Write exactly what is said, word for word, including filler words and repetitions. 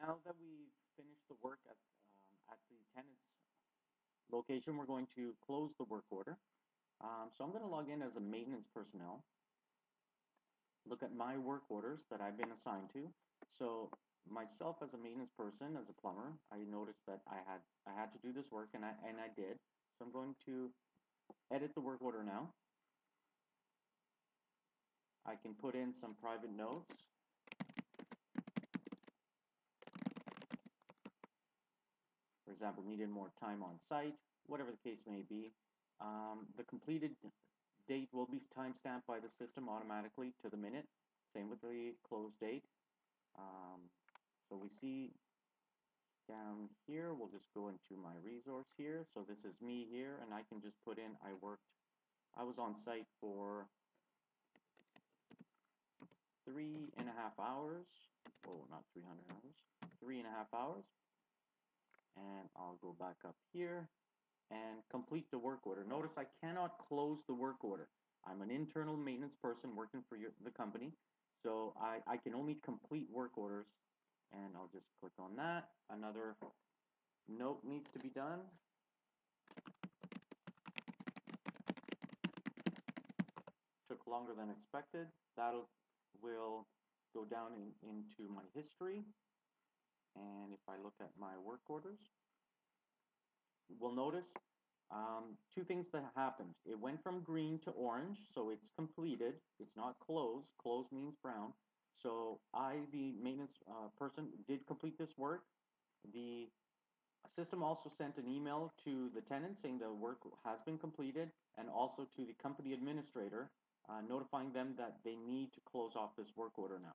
now that we've finished the work at, um, at the tenant's location, we're going to close the work order. Um, so I'm going to log in as a maintenance personnel, look at my work orders that I've been assigned to. So myself as a maintenance person, as a plumber, I noticed that I had I had to do this work, and I, and I did. So I'm going to edit the work order now. I can put in some private notes. For example, needed more time on site, whatever the case may be. Um, the completed date will be timestamped by the system automatically to the minute. Same with the close date. Um, so we see down here, we'll just go into my resource here. So this is me here, and I can just put in I worked, I was on site for three and a half hours. Oh, not three hundred hours, three and a half hours. And I'll go back up here and complete the work order. Notice I cannot close the work order. I'm an internal maintenance person working for your, the company, so I, I can only complete work orders. And I'll just click on that. Another note needs to be done. Took longer than expected. That'll will go down in, into my history. And if I look at my work orders, we'll notice um, two things that happened. It went from green to orange, so it's completed. It's not closed. Closed means brown. So I, the maintenance uh, person, did complete this work. The system also sent an email to the tenant saying the work has been completed, and also to the company administrator, uh, notifying them that they need to close off this work order now.